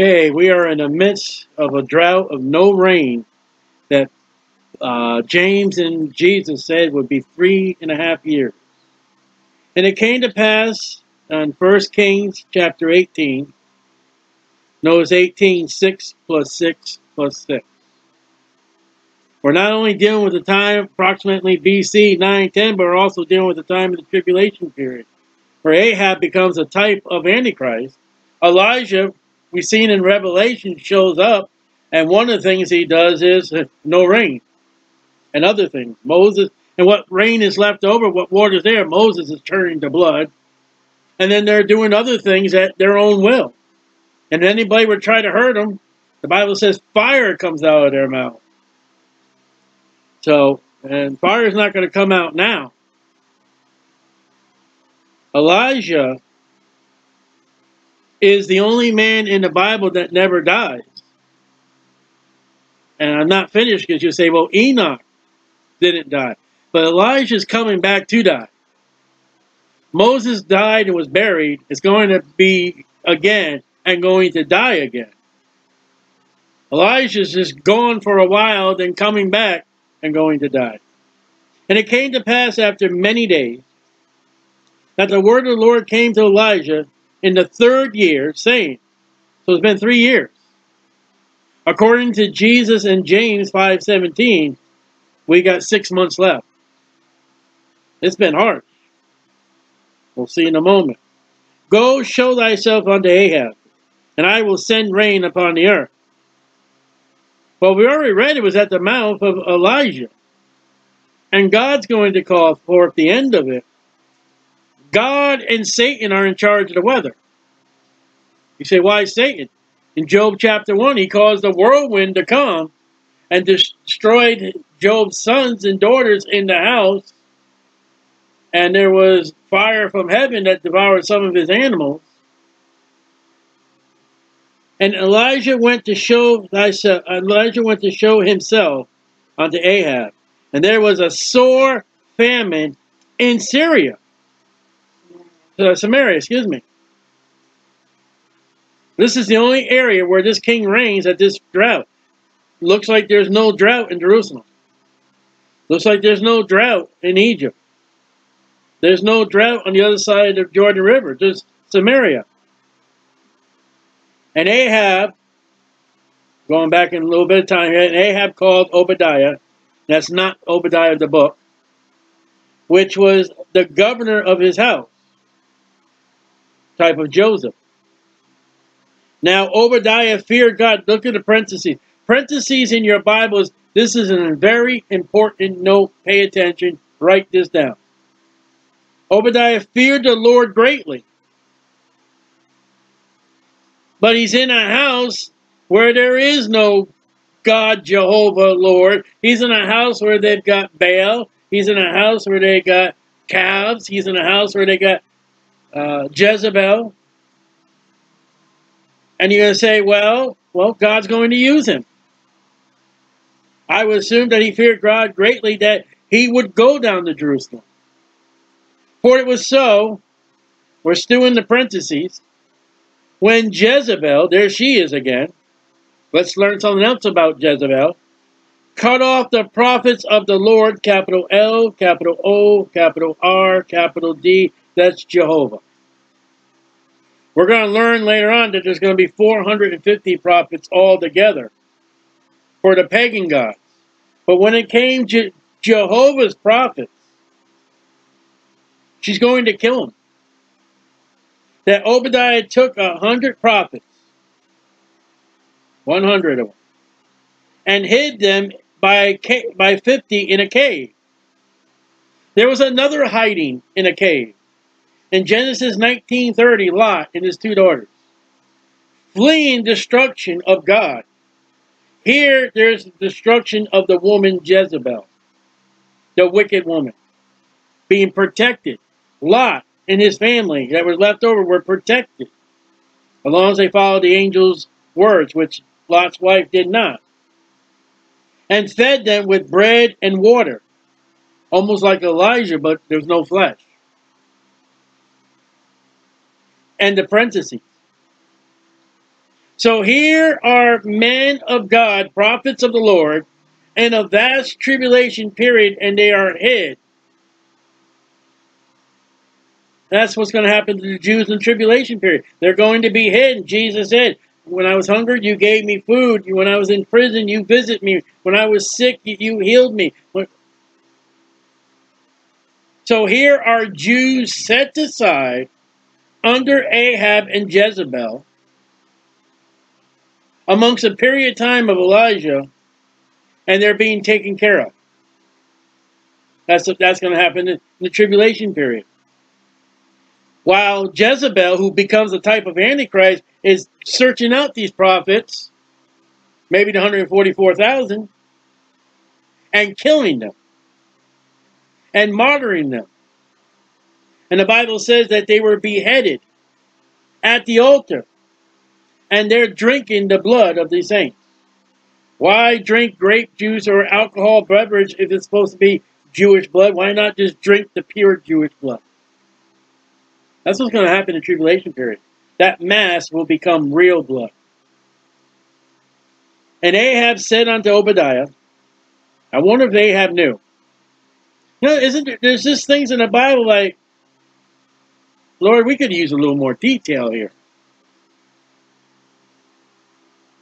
Okay, we are in the midst of a drought of no rain that James and Jesus said would be 3.5 years. And it came to pass on 1 Kings chapter 18, notice 18, 6 plus 6 plus 6. We're not only dealing with the time approximately BC 910, but we're also dealing with the time of the tribulation period, where Ahab becomes a type of Antichrist. Elijah, we've seen in Revelation, shows up, and one of the things he does is no rain and other things. Moses, and what rain is left over, what water is there, Moses is turning to blood. And then they're doing other things at their own will. And anybody would try to hurt them, the Bible says fire comes out of their mouth. So, and fire is not going to come out now. Elijah is the only man in the Bible that never dies. And I'm not finished, because you say, well, Enoch didn't die. But Elijah's coming back to die. Moses died and was buried. It's going to be again and going to die again. Elijah's just gone for a while, then coming back and going to die. And it came to pass after many days that the word of the Lord came to Elijah in the 3rd year, saying, so it's been 3 years. According to Jesus and James 5:17, we got 6 months left. It's been hard. We'll see in a moment. Go show thyself unto Ahab, and I will send rain upon the earth. Well, we already read it was at the mouth of Elijah. And God's going to call forth the end of it. God and Satan are in charge of the weather. You say, why Satan? In Job chapter 1, he caused the whirlwind to come and destroyed Job's sons and daughters in the house. And there was fire from heaven that devoured some of his animals. And Elijah went to show himself unto Ahab. And there was a sore famine in Syria. Samaria, excuse me. This is the only area where this king reigns at this drought. Looks like there's no drought in Jerusalem. Looks like there's no drought in Egypt. There's no drought on the other side of Jordan River, just Samaria. And Ahab, going back in a little bit of time here, and Ahab called Obadiah, that's not Obadiah the book, which was the governor of his house, type of Joseph. Now Obadiah feared God. Look at the parentheses. Parentheses in your Bibles, this is a very important note. Pay attention. Write this down. Obadiah feared the Lord greatly. But he's in a house where there is no God, Jehovah, Lord. He's in a house where they've got Baal. He's in a house where they got calves. He's in a house where they got Jezebel. And you're going to say, well, God's going to use him. I would assume that he feared God greatly, that he would go down to Jerusalem. For it was so, we're still in the parentheses, when Jezebel, there she is again, let's learn something else about Jezebel, cut off the prophets of the Lord, capital L, capital O, capital R, capital D, that's Jehovah. We're going to learn later on that there's going to be 450 prophets all together for the pagan gods. But when it came to Jehovah's prophets, she's going to kill him. That Obadiah took 100 prophets, 100 of them, and hid them by 50 in a cave. There was another hiding in a cave. In Genesis 19:30, Lot and his 2 daughters, fleeing destruction of God. Here, there's destruction of the woman Jezebel, the wicked woman, being protected. Lot and his family that were left over were protected, as long as they followed the angel's words, which Lot's wife did not. And fed them with bread and water, almost like Elijah, but there's no flesh. And the parentheses. So here are men of God, prophets of the Lord, in a vast tribulation period, and they are hid. That's what's going to happen to the Jews in the tribulation period. They're going to be hidden. Jesus said, when I was hungry, you gave me food. When I was in prison, you visited me. When I was sick, you healed me. So here are Jews set aside under Ahab and Jezebel amongst a period of time of Elijah, and they're being taken care of. That's going to happen in the tribulation period. While Jezebel, who becomes a type of Antichrist, is searching out these prophets, maybe the 144,000, and killing them, and martyring them. And the Bible says that they were beheaded at the altar, and they're drinking the blood of these saints. Why drink grape juice or alcohol beverage if it's supposed to be Jewish blood? Why not just drink the pure Jewish blood? That's what's going to happen in the tribulation period. That mass will become real blood. And Ahab said unto Obadiah, I wonder if Ahab knew. You know, there's just things in the Bible like, Lord, we could use a little more detail here.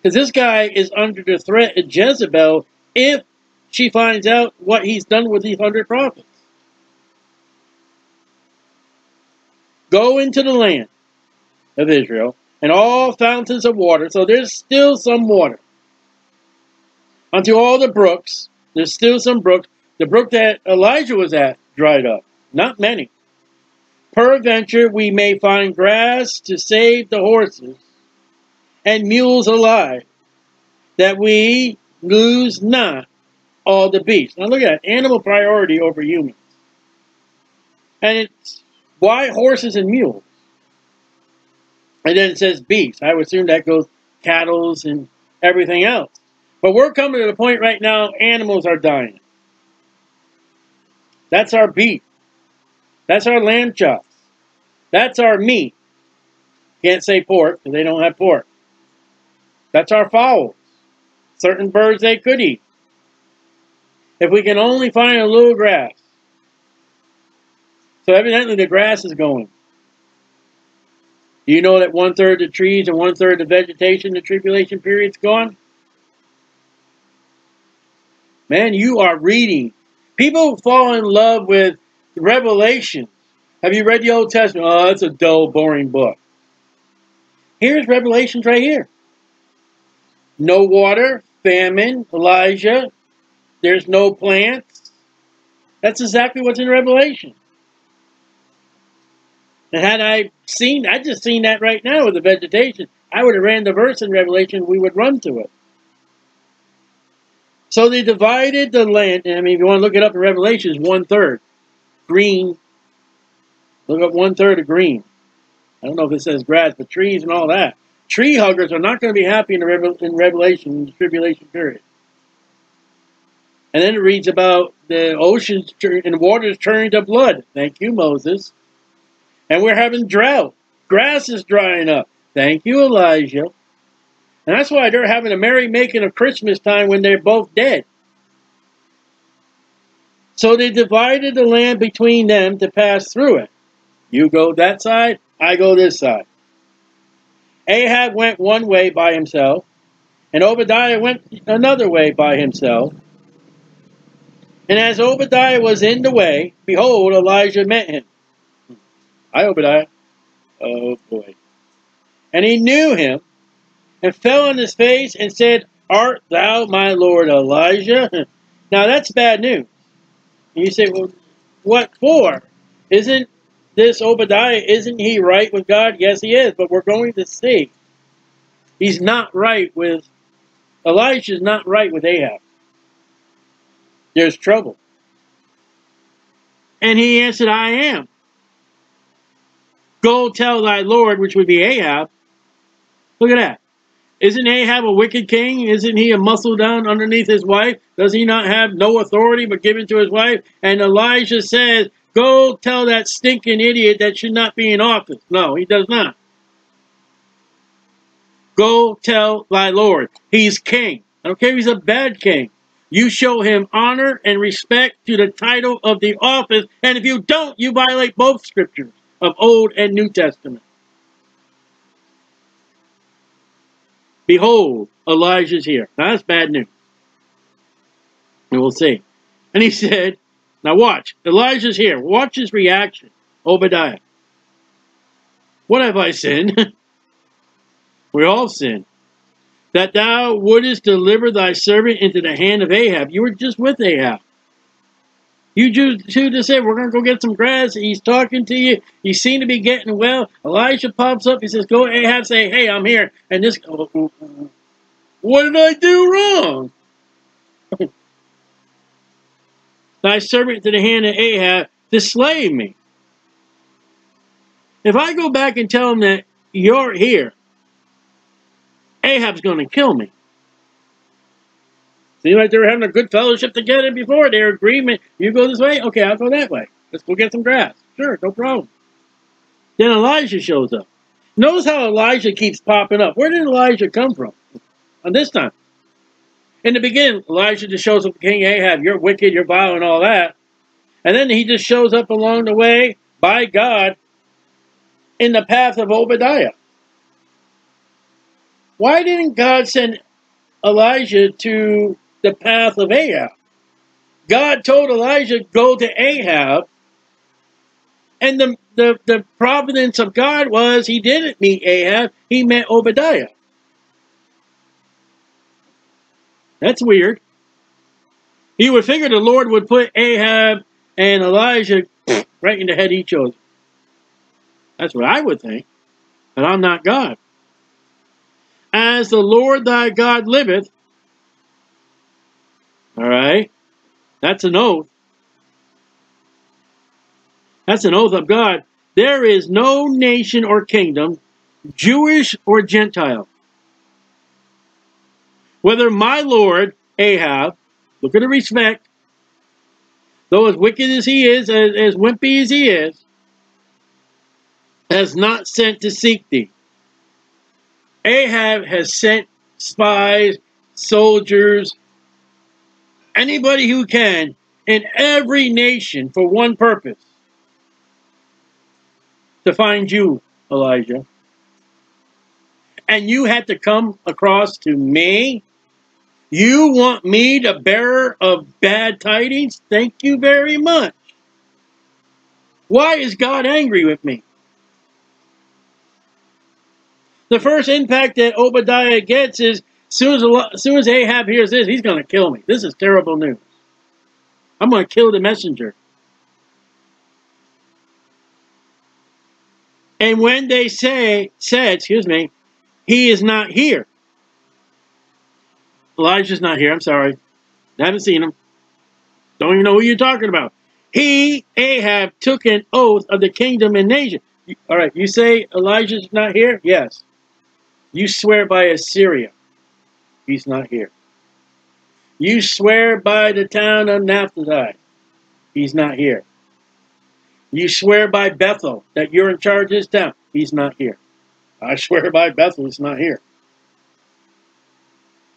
Because this guy is under the threat of Jezebel if she finds out what he's done with these 100 prophets. Go into the land of Israel and all fountains of water. So there's still some water. Unto all the brooks, there's still some brooks. The brook that Elijah was at dried up. Not many. Peradventure we may find grass to save the horses and mules alive, that we lose not all the beasts. Now look at that. Animal priority over humans. And it's why horses and mules? And then it says beasts. I would assume that goes cattle and everything else. But we're coming to the point right now, animals are dying. That's our beef. That's our lamb chops. That's our meat. Can't say pork because they don't have pork. That's our fowls. Certain birds they could eat. If we can only find a little grass. So evidently the grass is going. Do you know that 1/3 of the trees and 1/3 of the vegetation, the tribulation period is gone? Man, you are reading. People fall in love with Revelation. Have you read the Old Testament? Oh, it's a dull, boring book. Here's Revelations right here. No water, famine, Elijah. There's no plants. That's exactly what's in Revelation. And had I just seen that right now with the vegetation, I would have ran the verse in Revelation, we would run to it. So they divided the land, and I mean, if you want to look it up in Revelation, it's 1/3. Green. Look up 1/3 of green. I don't know if it says grass, but trees and all that. Tree huggers are not going to be happy in Revelation, in the tribulation period. And then it reads about the oceans and waters turning to blood. Thank you, Moses. And we're having drought. Grass is drying up. Thank you, Elijah. And that's why they're having a merrymaking of Christmas time when they're both dead. So they divided the land between them to pass through it. You go that side, I go this side. Ahab went one way by himself, and Obadiah went another way by himself. And as Obadiah was in the way, behold, Elijah met him. Hi, Obadiah. Oh, boy. And he knew him, and fell on his face, and said, Art thou my lord Elijah? Now, that's bad news. And you say, well, what for? Isn't this Obadiah, isn't he right with God? Yes, he is, but we're going to see. He's not right with, Elijah's not right with Ahab. There's trouble. And he answered, I am. Go tell thy lord, which would be Ahab. Look at that. Isn't Ahab a wicked king? Isn't he a muscle down underneath his wife? Does he not have no authority but given to his wife? And Elijah says, go tell that stinking idiot that should not be in office. No, he does not. Go tell thy Lord, he's king. I don't care if he's a bad king. You show him honor and respect to the title of the office. And if you don't, you violate both scriptures of Old and New Testament. Behold, Elijah's here. Now that's bad news. And we'll see. And he said, now watch. Elijah's here. Watch his reaction. Obadiah. What have I sinned? We all sin. That thou wouldest deliver thy servant into the hand of Ahab. You were just with Ahab. You just said, we're going to go get some grass. He's talking to you. You seem to be getting well. Elijah pops up. He says, go Ahab. Say, hey, I'm here. And this, what did I do wrong? Thy servant to the hand of Ahab to slay me. If I go back and tell him that you're here, Ahab's going to kill me. Seems like they were having a good fellowship together before. Their agreement. You go this way? Okay, I'll go that way. Let's go get some grass. Sure, no problem. Then Elijah shows up. Notice how Elijah keeps popping up. Where did Elijah come from? And this time, in the beginning, Elijah just shows up to King Ahab. You're wicked, you're vile, and all that. And then he just shows up along the way by God in the path of Obadiah. Why didn't God send Elijah to the path of Ahab? God told Elijah, go to Ahab. And the providence of God was he didn't meet Ahab. He met Obadiah. That's weird. You would figure the Lord would put Ahab and Elijah right in the head of each other. That's what I would think. But I'm not God. As the Lord thy God liveth. All right. That's an oath. That's an oath of God. There is no nation or kingdom, Jewish or Gentile, whether my Lord Ahab, look at the respect, though as wicked as he is, as wimpy as he is, has not sent to seek thee. Ahab has sent spies, soldiers, anybody who can, in every nation for one purpose. To find you, Elijah. And you had to come across to me? You want me the bearer of bad tidings? Thank you very much. Why is God angry with me? The first impact that Obadiah gets is, as soon as Ahab hears this, he's going to kill me. This is terrible news. I'm going to kill the messenger. And when they said, he is not here. Elijah's not here, I'm sorry. I haven't seen him. Don't even know who you're talking about. He, Ahab, took an oath of the kingdom and nation. All right, you say Elijah's not here? Yes. You swear by Assyria, he's not here. You swear by the town of Naphtali, he's not here. You swear by Bethel that you're in charge of this town, he's not here. I swear by Bethel, he's not here.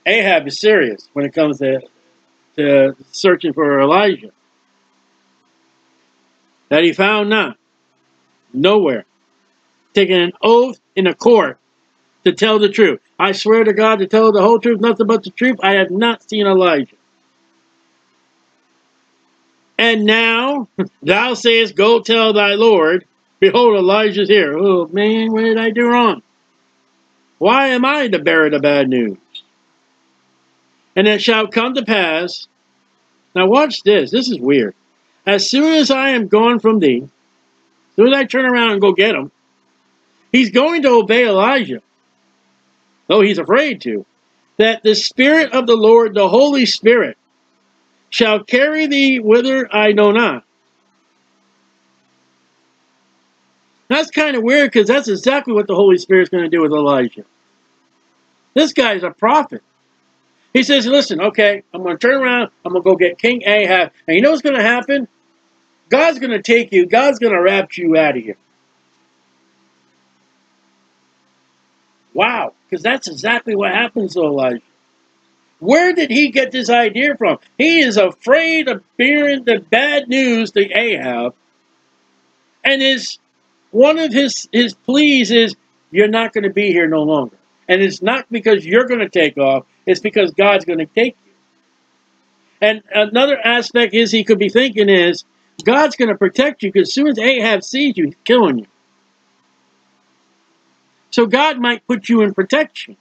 Ahab is serious when it comes to searching for Elijah. That he found not, nowhere. Taking an oath in a court to tell the truth. I swear to God to tell the whole truth, nothing but the truth. I have not seen Elijah. And now thou sayest, go tell thy Lord, behold, Elijah's here. Oh man, what did I do wrong? Why am I the bearer of the bad news? And it shall come to pass. Now watch this. This is weird. As soon as I am gone from thee, as soon as I turn around and go get him, he's going to obey Elijah, though he's afraid to, that the Spirit of the Lord, the Holy Spirit, shall carry thee whither I know not. That's kind of weird because that's exactly what the Holy Spirit's going to do with Elijah. This guy's a prophet. He says, listen, okay, I'm going to turn around, I'm going to go get King Ahab, and you know what's going to happen? God's going to take you. God's going to rapture you out of here. Wow. Because that's exactly what happens to Elijah. Where did he get this idea from? He is afraid of bearing the bad news to Ahab. And one of his pleas is, you're not going to be here no longer. And it's not because you're going to take off. It's because God's going to take you. And another aspect is he could be thinking is, God's going to protect you because as soon as Ahab sees you, he's killing you. So God might put you in protection.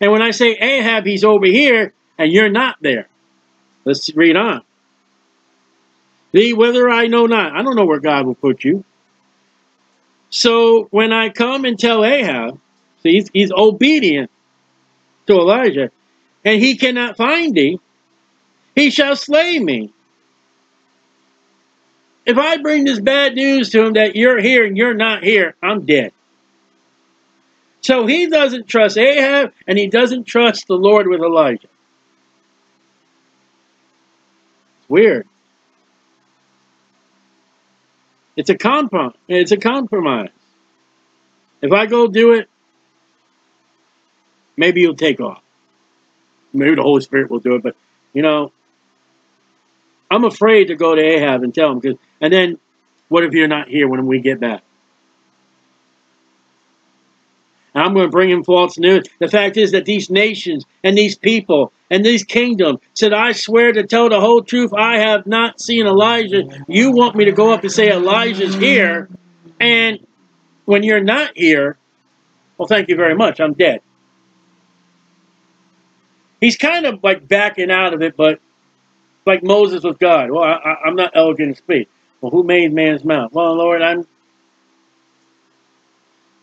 And when I say Ahab, he's over here, and you're not there. Let's read on. Thee whither I know not. I don't know where God will put you. So when I come and tell Ahab, see, he's obedient to Elijah, and he cannot find thee, he shall slay me. If I bring this bad news to him that you're here and you're not here, I'm dead. So he doesn't trust Ahab, and he doesn't trust the Lord with Elijah. It's weird. It's a compromise. If I go do it, maybe you'll take off. Maybe the Holy Spirit will do it, but, you know, I'm afraid to go to Ahab and tell him, because, and then, what if you're not here when we get back? And I'm going to bring him false news. The fact is that these nations and these people and these kingdoms said, I swear to tell the whole truth, I have not seen Elijah. You want me to go up and say Elijah's here, and when you're not here, well, thank you very much, I'm dead. He's kind of like backing out of it, but like Moses with God. Well, I'm not eloquent to speak. Well, who made man's mouth? Well, Lord, I'm...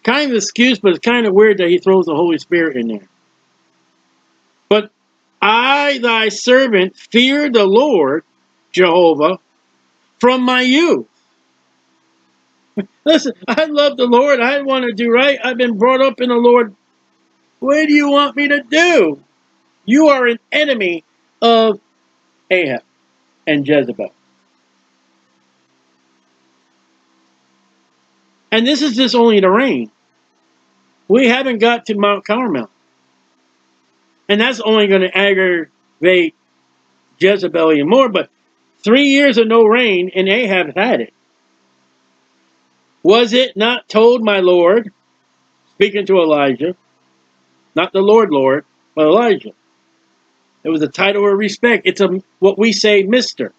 kind of excuse, but it's kind of weird that he throws the Holy Spirit in there. But I, thy servant, fear the Lord, Jehovah, from my youth. Listen, I love the Lord. I want to do right. I've been brought up in the Lord. What do you want me to do? You are an enemy of Ahab and Jezebel. And this is just only the rain. We haven't got to Mount Carmel. And that's only going to aggravate Jezebel even more. But 3 years of no rain, and Ahab had it. Was it not told, my Lord, speaking to Elijah, not the Lord, Lord, but Elijah. It was a title of respect. It's a, what we say, Mr.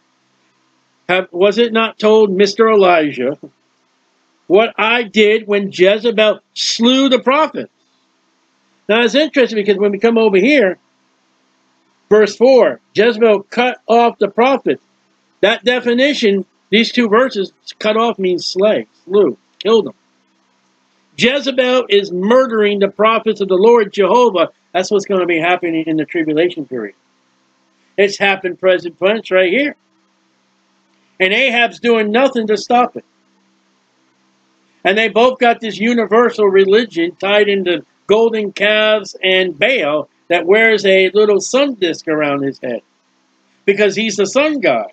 Was it not told, Mr. Elijah, what I did when Jezebel slew the prophets? Now it's interesting because when we come over here, verse 4, Jezebel cut off the prophets. That definition, these two verses, cut off means slay, slew, killed them. Jezebel is murdering the prophets of the Lord Jehovah. That's what's going to be happening in the tribulation period. It's happened present tense right here. And Ahab's doing nothing to stop it. And they both got this universal religion tied into golden calves and Baal that wears a little sun disc around his head because he's the sun god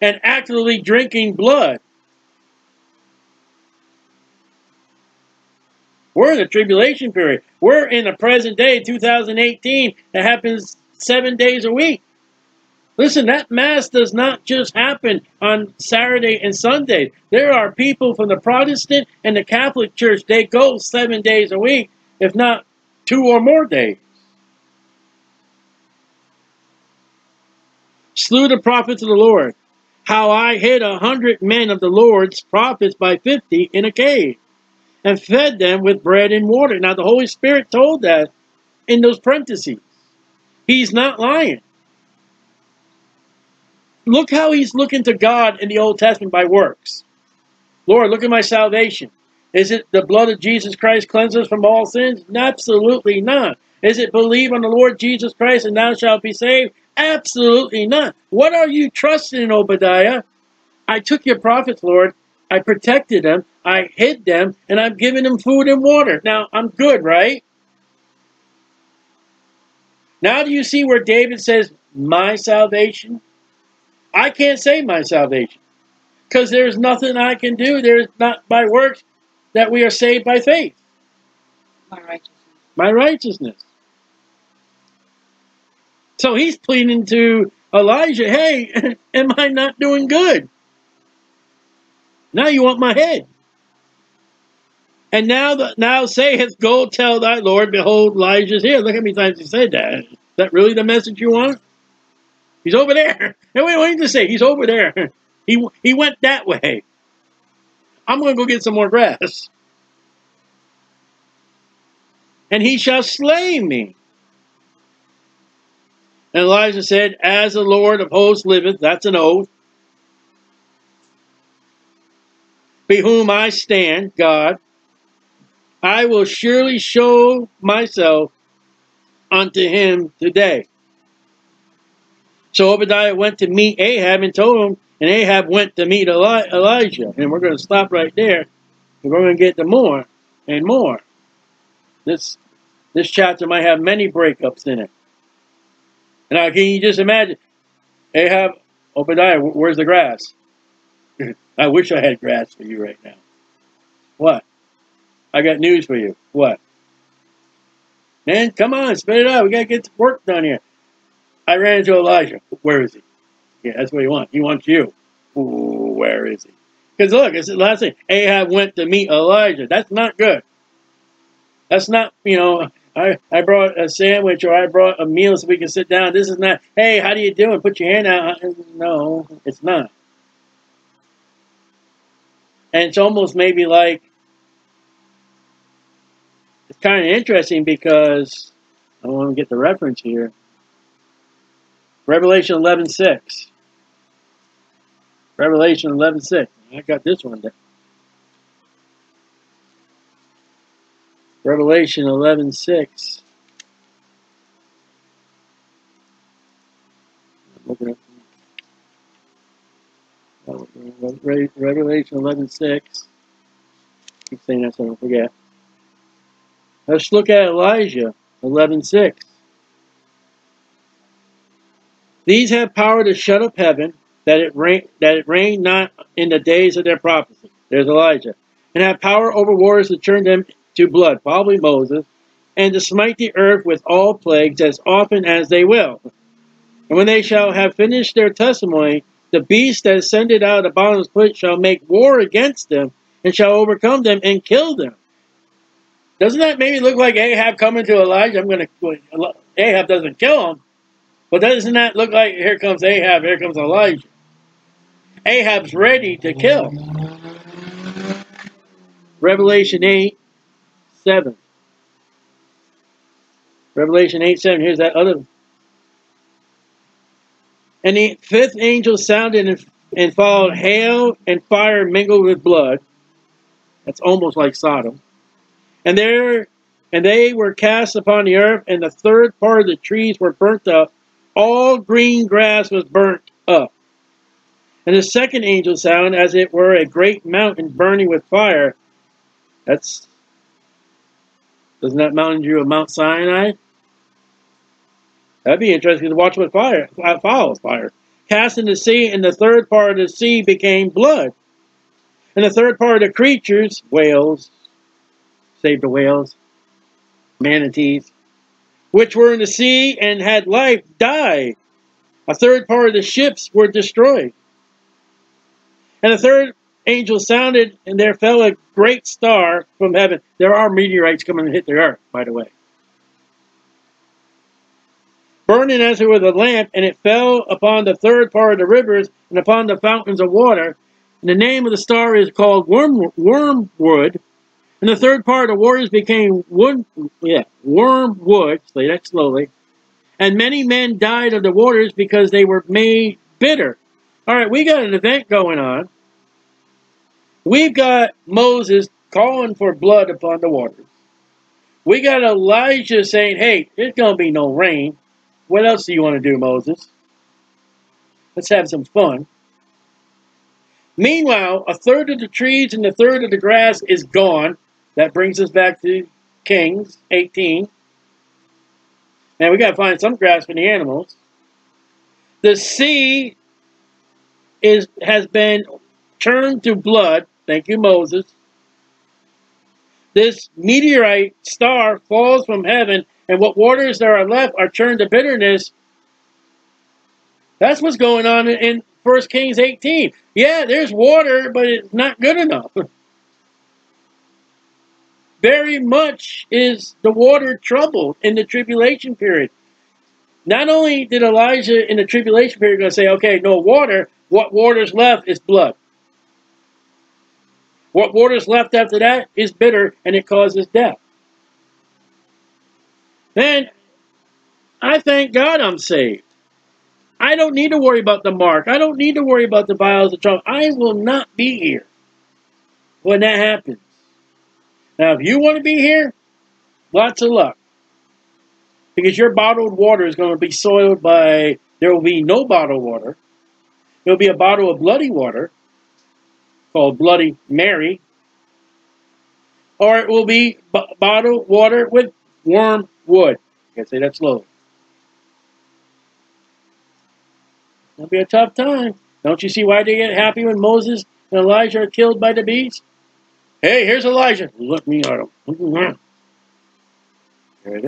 and actively drinking blood. We're in the tribulation period. We're in the present day, 2018, that happens 7 days a week. Listen, that Mass does not just happen on Saturday and Sunday. There are people from the Protestant and the Catholic Church, they go 7 days a week, if not 2 or more days. Slew the prophets of the Lord. How I hid 100 men of the Lord's prophets by 50 in a cave, and fed them with bread and water. Now the Holy Spirit told that in those parentheses. He's not lying. Look how he's looking to God in the Old Testament by works. Lord, look at my salvation. Is it the blood of Jesus Christ cleanses from all sins? Absolutely not. Is it believe on the Lord Jesus Christ and thou shalt be saved? Absolutely not. What are you trusting in, Obadiah? I took your prophets, Lord. I protected them. I hid them. And I've given them food and water. Now, I'm good, right? Now do you see where David says, my salvation? I can't save my salvation because there's nothing I can do. There's not by works that we are saved by faith. My righteousness. My righteousness. So he's pleading to Elijah, hey, am I not doing good? Now you want my head. And now sayest, go tell thy Lord, behold, Elijah's here. Look how many times he said that. Is that really the message you want? He's over there. And we don't need to say, he's over there. He went that way. I'm going to go get some more grass. And he shall slay me. And Elijah said, as the Lord of hosts liveth, that's an oath, be whom I stand, God, I will surely show myself unto him today. So Obadiah went to meet Ahab and told him, and Ahab went to meet Elijah. And we're going to stop right there. And we're going to get to more and more. This chapter might have many breakups in it. Now, can you just imagine? Ahab, Obadiah, where's the grass? I wish I had grass for you right now. What? I got news for you. What? Man, come on, spit it out. We got to get work done here. I ran into Elijah. Where is he? Yeah, that's what he wants. He wants you. Ooh, where is he? Because look, it's the last thing. Ahab went to meet Elijah. That's not good. That's not, you know, I brought a sandwich or I brought a meal so we can sit down. This is not, hey, how do you doing? Put your hand out. No, it's not. And it's almost maybe like, it's kind of interesting because, I want to get the reference here. Revelation 11:6. Revelation 11:6. I got this one there. Revelation 11:6. Looking up. Revelation 11:6. Keep saying that so I don't forget. Let's look at Elijah 11:6. These have power to shut up heaven, that it rain not in the days of their prophecy. There's Elijah, and have power over waters to turn them to blood, probably Moses, and to smite the earth with all plagues as often as they will. And when they shall have finished their testimony, the beast that ascended out of the bottomless pit shall make war against them, and shall overcome them and kill them. Doesn't that maybe look like Ahab coming to Elijah? Ahab doesn't kill him, but doesn't that look like here comes Ahab, here comes Elijah? Ahab's ready to kill. Revelation 8:7. Revelation 8:7. Here's that other one. And the fifth angel sounded and followed hail and fire mingled with blood. That's almost like Sodom. And they were cast upon the earth, and the third part of the trees were burnt up. All green grass was burnt up. And the second angel sounded, as it were a great mountain burning with fire. That's, doesn't that mountain you of Mount Sinai? That'd be interesting to watch what fire follows fire. Cast in the sea, and the third part of the sea became blood. And the third part of the creatures, whales, save the whales, manatees, which were in the sea and had life, died. A third part of the ships were destroyed. And the third angel sounded, and there fell a great star from heaven. There are meteorites coming to hit the earth, by the way. Burning as it was a lamp, and it fell upon the third part of the rivers and upon the fountains of water. And the name of the star is called Wormwood. And the third part of the waters became wormwood. Say that slowly. And many men died of the waters because they were made bitter. All right, we got an event going on. We've got Moses calling for blood upon the waters. We got Elijah saying, hey, there's going to be no rain. What else do you want to do, Moses? Let's have some fun. Meanwhile, a third of the trees and a third of the grass is gone. That brings us back to Kings 18. Now we got to find some grass for the animals. The sea has been turned to blood. Thank you, Moses. This meteorite star falls from heaven, and what waters there are left are turned to bitterness. That's what's going on in 1 Kings 18. Yeah, there's water, but it's not good enough. Very much is the water troubled in the tribulation period. Not only did Elijah in the tribulation period going to say, okay, no water, what water's left is blood. What water's left after that is bitter, and it causes death. Then, I thank God I'm saved. I don't need to worry about the mark. I don't need to worry about the vials of trouble. I will not be here when that happens. Now, if you want to be here, lots of luck. Because your bottled water is going to be soiled by, there will be no bottled water. There will be a bottle of bloody water, called Bloody Mary, or it will be bottled water with wormwood. I gotta say that slow. It'll be a tough time. Don't you see why they get happy when Moses and Elijah are killed by the bees? Hey, here's Elijah. Look me at him. There it is.